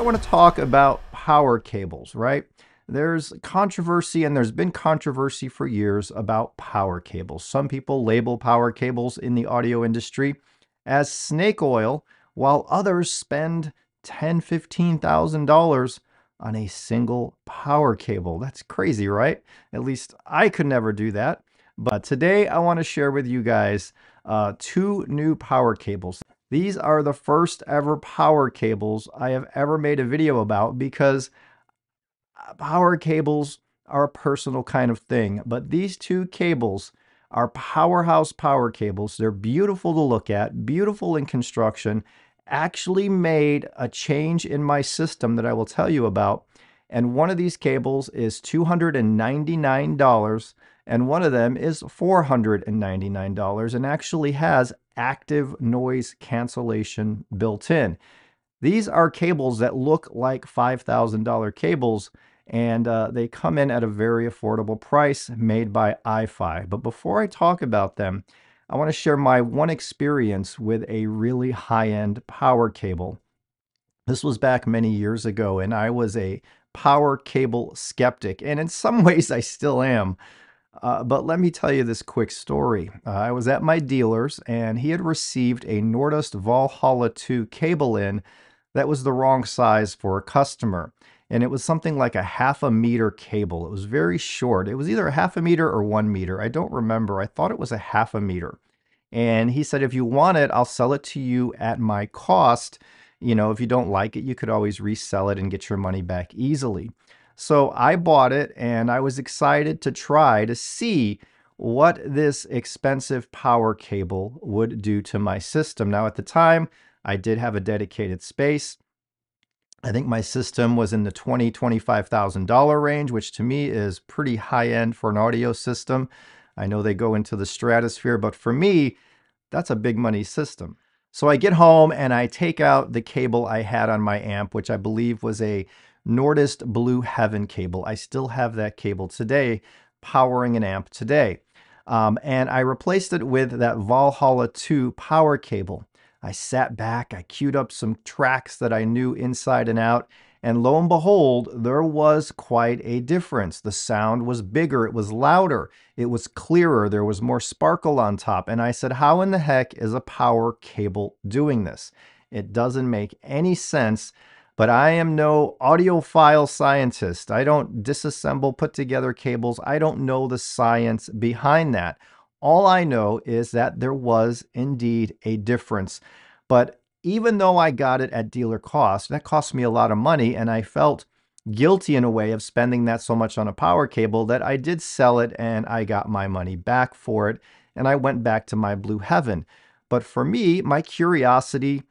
I want to talk about power cables, right? There's controversy, and there's been controversy for years about power cables. Some people label power cables in the audio industry as snake oil, while others spend $10,000, $15,000 on a single power cable. That's crazy, right? At least I could never do that. But today I want to share with you guys two new power cables. These are the first ever power cables I have ever made a video about, because power cables are a personal kind of thing. But these two cables are powerhouse power cables. They're beautiful to look at, beautiful in construction, actually made a change in my system that I will tell you about. And one of these cables is $299, and one of them is $499, and actually has active noise cancellation built in. These are cables that look like $5,000 cables, and they come in at a very affordable price, made by iFi. But before I talk about them, I want to share my one experience with a really high-end power cable. This was back many years ago, and I was a power cable skeptic, and in some ways I still am. But let me tell you this quick story. I was at my dealer's, and he had received a Nordost Valhalla 2 cable in that was the wrong size for a customer. And it was something like a ½-meter cable. It was very short. It was either a ½-meter or 1 meter. I don't remember. I thought it was a ½-meter. And he said, if you want it, I'll sell it to you at my cost. You know, if you don't like it, you could always resell it and get your money back easily. So I bought it, and I was excited to try to see what this expensive power cable would do to my system. Now, at the time, I did have a dedicated space. I think my system was in the $20,000, $25,000 range, which to me is pretty high-end for an audio system. I know they go into the stratosphere, but for me, that's a big money system. So I get home, and I take out the cable I had on my amp, which I believe was a Nordost Blue Heaven cable. I still have that cable today, powering an amp today. And I replaced it with that Valhalla 2 power cable. I sat back, I queued up some tracks that I knew inside and out, and lo and behold, there was quite a difference. The sound was bigger, it was louder, it was clearer, there was more sparkle on top. And I said, how in the heck is a power cable doing this? It doesn't make any sense. But I am no audiophile scientist. I don't disassemble, put together cables. I don't know the science behind that. All I know is that there was indeed a difference. But even though I got it at dealer cost, that cost me a lot of money, and I felt guilty in a way of spending that so much on a power cable, that I did sell it, and I got my money back for it, and I went back to my Blue Heaven. But for me, my curiosity,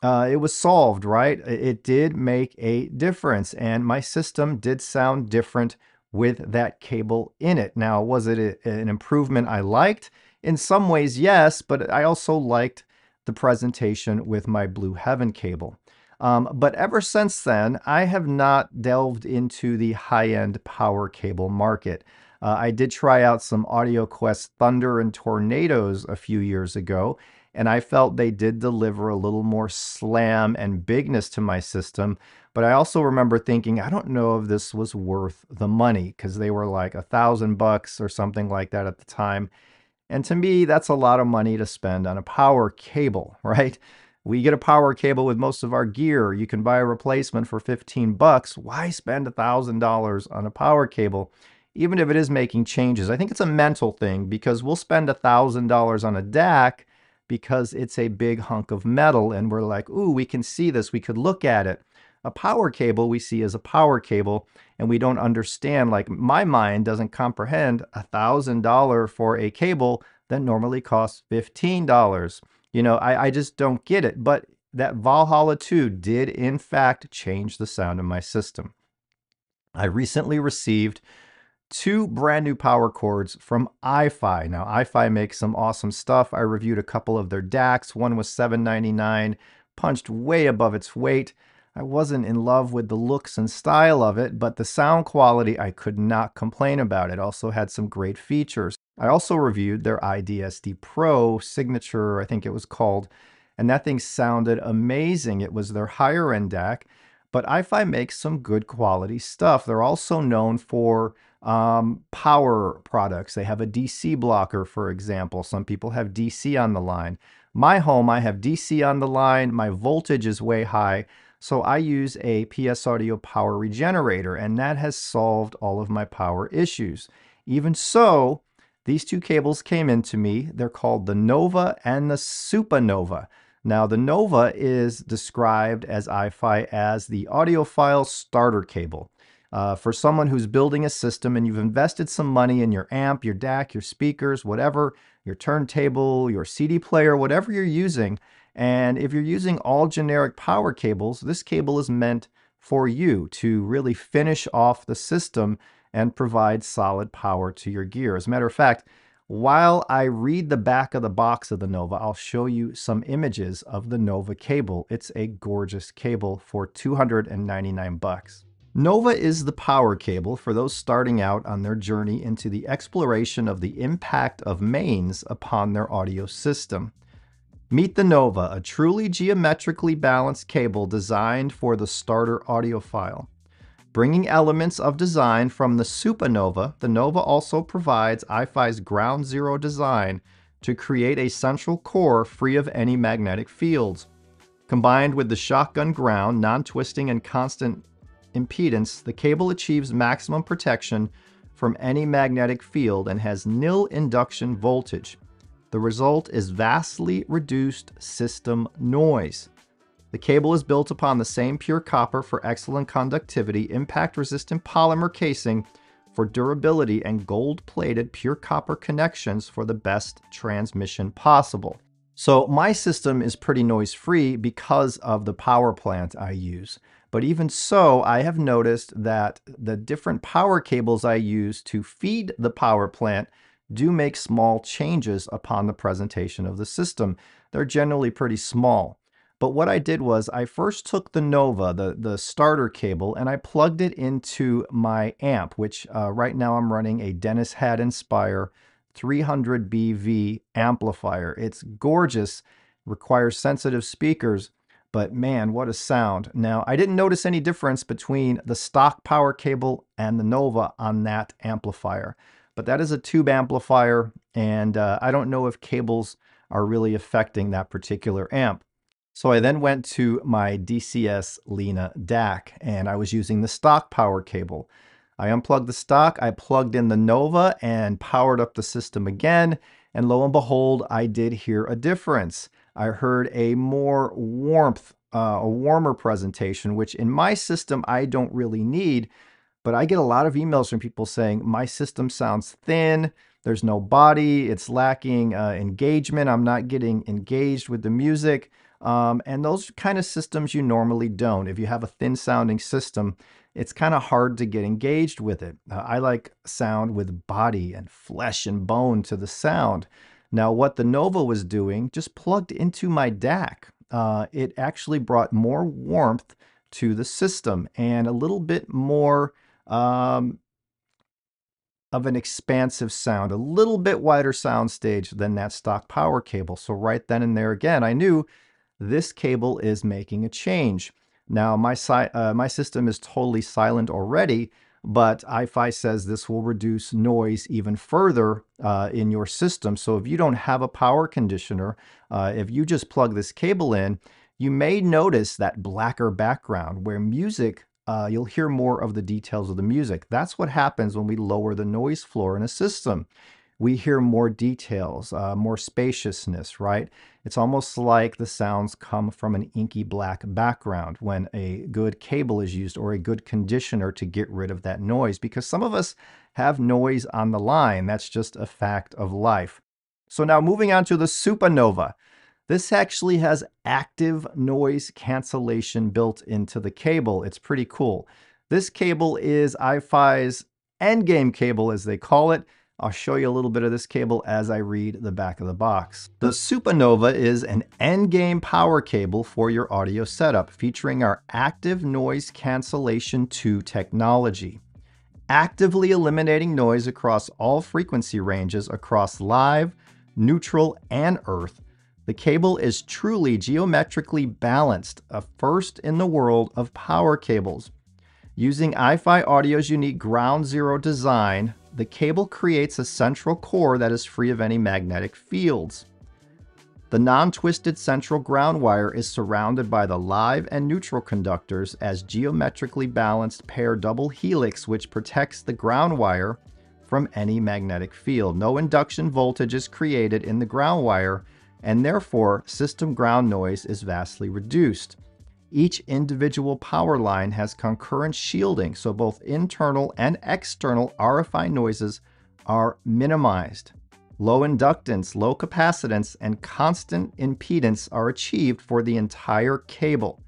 it was solved, right? It did make a difference, and my system did sound different with that cable in it. Now, was it an improvement I liked? In some ways, yes, but I also liked the presentation with my Blue Heaven cable. But ever since then, I have not delved into the high-end power cable market. I did try out some AudioQuest Thunder and Tornadoes a few years ago, and I felt they did deliver a little more slam and bigness to my system. But I also remember thinking, I don't know if this was worth the money, because they were like $1,000 or something like that at the time. And to me, that's a lot of money to spend on a power cable, right? We get a power cable with most of our gear. You can buy a replacement for $15. Why spend $1,000 on a power cable, even if it is making changes? I think it's a mental thing, because we'll spend $1,000 on a DAC because it's a big hunk of metal, and we're like, ooh, we can see this, we could look at it. A power cable we see as a power cable, and we don't understand, like my mind doesn't comprehend $1,000 for a cable that normally costs $15. You know, I just don't get it. But that Valhalla 2 did in fact change the sound of my system. I recently received two brand new power cords from iFi. Now, iFi makes some awesome stuff. I reviewed a couple of their DACs. One was $799, punched way above its weight. I wasn't in love with the looks and style of it, but the sound quality, I could not complain about. It also had some great features. I also reviewed their IDSD Pro Signature, I think it was called, and that thing sounded amazing. It was their higher end DAC. but iFi makes some good quality stuff. They're also known for power products. They have a DC blocker, for example. Some people have DC on the line. My home, I have DC on the line. My voltage is way high. So I use a PS Audio power regenerator, and that has solved all of my power issues. Even so, these two cables came into me. They're called the Nova and the Supernova. Now, the Nova is described as iFi as the audiophile starter cable. For someone who's building a system and you've invested some money in your amp, your DAC, your speakers, whatever, your turntable, your CD player, whatever you're using, and if you're using all generic power cables, this cable is meant for you to really finish off the system and provide solid power to your gear. As a matter of fact, while I read the back of the box of the Nova, I'll show you some images of the Nova cable. It's a gorgeous cable for $299. Nova is the power cable for those starting out on their journey into the exploration of the impact of mains upon their audio system. Meet the Nova, a truly geometrically balanced cable designed for the starter audiophile. Bringing elements of design from the Supernova, the Nova also provides iFi's Ground Zero design to create a central core free of any magnetic fields. Combined with the shotgun ground, non-twisting, and constant impedance, the cable achieves maximum protection from any magnetic field and has nil induction voltage. The result is vastly reduced system noise. The cable is built upon the same pure copper for excellent conductivity, impact-resistant polymer casing for durability, and gold-plated pure copper connections for the best transmission possible. So my system is pretty noise-free because of the power plant I use. But even so, I have noticed that the different power cables I use to feed the power plant do make small changes upon the presentation of the system. They're generally pretty small. But what I did was I first took the Nova, the starter cable, and I plugged it into my amp, which right now I'm running a Dennis Had Inspire 300BV amplifier. It's gorgeous, requires sensitive speakers, but man, what a sound. Now, I didn't notice any difference between the stock power cable and the Nova on that amplifier. But that is a tube amplifier, and I don't know if cables are really affecting that particular amp. So I then went to my DCS Lina DAC, and I was using the stock power cable. I unplugged the stock, I plugged in the Nova, and powered up the system again, and lo and behold, I did hear a difference. I heard a more warmth, a warmer presentation, which in my system I don't really need, but I get a lot of emails from people saying, my system sounds thin, there's no body, it's lacking engagement, I'm not getting engaged with the music. And those kind of systems you normally don't. If you have a thin sounding system, it's kind of hard to get engaged with it. I like sound with body and flesh and bone to the sound. Now what the Nova was doing, just plugged into my DAC. It actually brought more warmth to the system and a little bit more of an expansive sound, a little bit wider sound stage than that stock power cable. So right then and there again, I knew this cable is making a change. Now, my system is totally silent already, but iFi says this will reduce noise even further in your system. So if you don't have a power conditioner, if you just plug this cable in, you may notice that blacker background where music, you'll hear more of the details of the music. That's what happens when we lower the noise floor in a system. We hear more details, more spaciousness, right? It's almost like the sounds come from an inky black background when a good cable is used or a good conditioner to get rid of that noise, because some of us have noise on the line. That's just a fact of life. So now moving on to the Supernova. This actually has active noise cancellation built into the cable. It's pretty cool. This cable is iFi's endgame cable, as they call it. I'll show you a little bit of this cable as I read the back of the box. The Supernova is an endgame power cable for your audio setup, featuring our Active Noise Cancellation 2 technology. Actively eliminating noise across all frequency ranges across live, neutral, and earth, The cable is truly geometrically balanced, a first in the world of power cables. Using iFi Audio's unique Ground Zero design, the cable creates a central core that is free of any magnetic fields. The non-twisted central ground wire is surrounded by the live and neutral conductors as geometrically balanced pair double helix, which protects the ground wire from any magnetic field. No induction voltage is created in the ground wire, and therefore system ground noise is vastly reduced. Each individual power line has concurrent shielding, so both internal and external RFI noises are minimized. Low inductance, low capacitance, and constant impedance are achieved for the entire cable.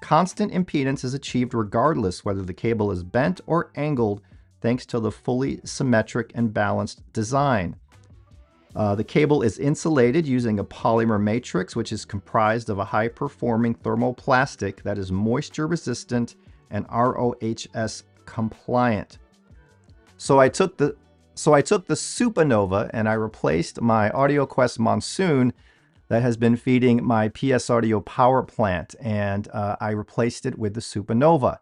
Constant impedance is achieved regardless whether the cable is bent or angled, thanks to the fully symmetric and balanced design. The cable is insulated using a polymer matrix, which is comprised of a high-performing thermoplastic that is moisture-resistant and RoHS compliant. So I took the Supernova and I replaced my AudioQuest Monsoon that has been feeding my PS Audio power plant, and I replaced it with the Supernova.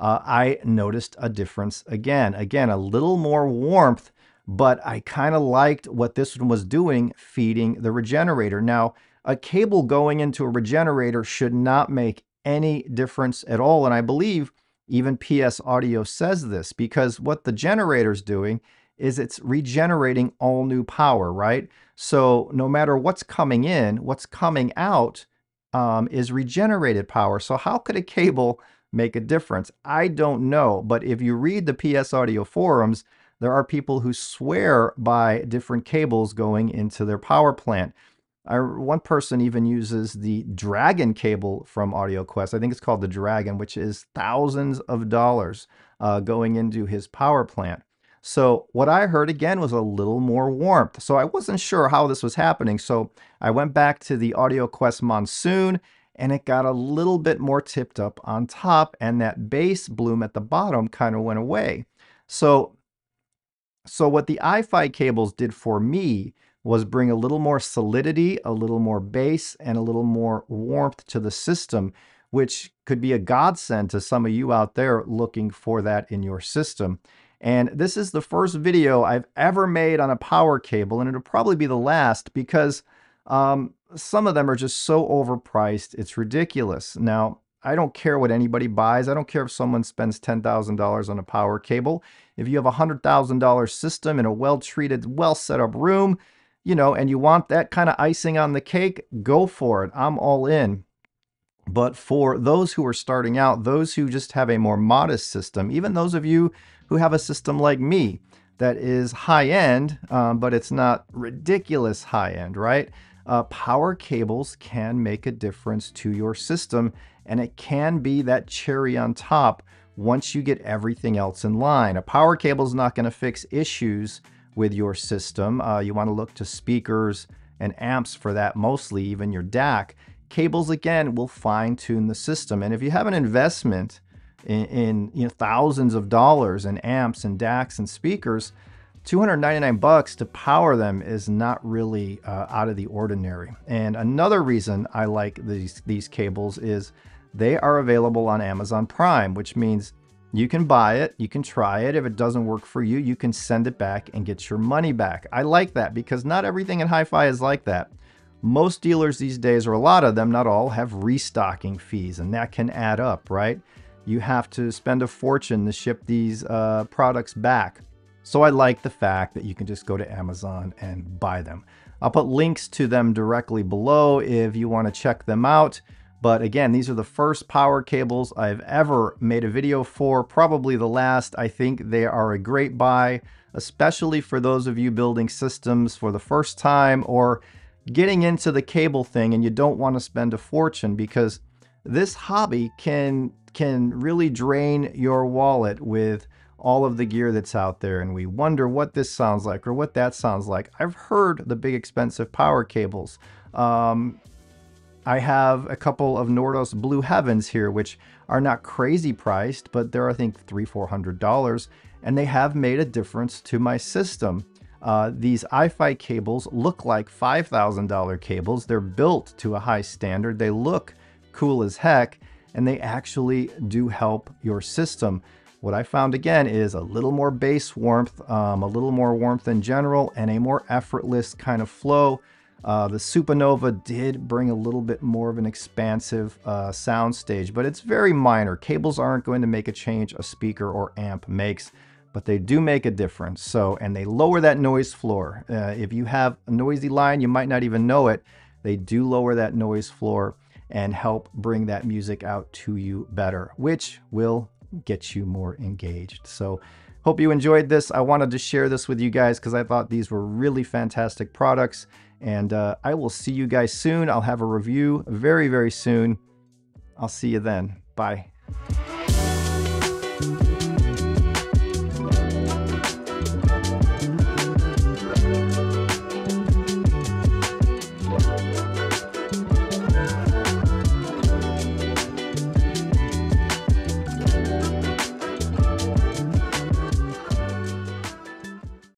I noticed a difference again. A little more warmth, but I kind of liked what this one was doing, feeding the regenerator. Now, a cable going into a regenerator should not make any difference at all, and I believe even PS Audio says this, because what the generator's doing is it's regenerating all new power, right? So no matter what's coming in, what's coming out is regenerated power. So how could a cable make a difference? I don't know, but if you read the PS Audio forums, there are people who swear by different cables going into their power plant. One person even uses the Dragon cable from AudioQuest. I think it's called the Dragon, which is thousands of dollars going into his power plant. So what I heard again was a little more warmth. So I wasn't sure how this was happening. So I went back to the AudioQuest Monsoon and it got a little bit more tipped up on top, and that bass bloom at the bottom kind of went away. So what the iFi cables did for me was bring a little more solidity, a little more bass, and a little more warmth to the system, which could be a godsend to some of you out there looking for that in your system. And this is the first video I've ever made on a power cable, and it'll probably be the last, because some of them are just so overpriced, it's ridiculous. Now, I don't care what anybody buys. I don't care if someone spends $10,000 on a power cable. If you have a $100,000 system in a well-treated, well-set-up room, you know, and you want that kind of icing on the cake, go for it. I'm all in. But for those who are starting out, those who just have a more modest system, even those of you who have a system like me that is high-end, but it's not ridiculous high-end, right? Power cables can make a difference to your system, and it can be that cherry on top once you get everything else in line. A power cable is not going to fix issues with your system. You want to look to speakers and amps for that mostly, even your DAC. Cables, again, will fine-tune the system. And if you have an investment in thousands of dollars in amps and DACs and speakers, 299 bucks to power them is not really out of the ordinary. And another reason I like these cables is they are available on Amazon Prime, which means you can buy it, you can try it. If it doesn't work for you, you can send it back and get your money back. I like that because not everything in hi-fi is like that. Most dealers these days, or a lot of them, not all, have restocking fees, and that can add up, right? You have to spend a fortune to ship these products back. So I like the fact that you can just go to Amazon and buy them. I'll put links to them directly below if you want to check them out. But again, these are the first power cables I've ever made a video for, probably the last. I think they are a great buy, especially for those of you building systems for the first time or getting into the cable thing and you don't want to spend a fortune, because this hobby can really drain your wallet with all of the gear that's out there, and we wonder what this sounds like or what that sounds like. I've heard the big expensive power cables. I have a couple of Nordost Blue Heavens here, which are not crazy priced, but they're I think $300-$400, and they have made a difference to my system. These iFi cables look like $5,000 cables. They're built to a high standard. They look cool as heck, and they actually do help your system. What I found again is a little more bass warmth, a little more warmth in general, and a more effortless kind of flow. The Supernova did bring a little bit more of an expansive sound stage, but it's very minor. Cables aren't going to make a change a speaker or amp makes, but they do make a difference. So, and they lower that noise floor. If you have a noisy line, you might not even know it. They do lower that noise floor and help bring that music out to you better, which will get you more engaged. So hope you enjoyed this. I wanted to share this with you guys because I thought these were really fantastic products, and I will see you guys soon. I'll have a review very, very soon. I'll see you then. Bye.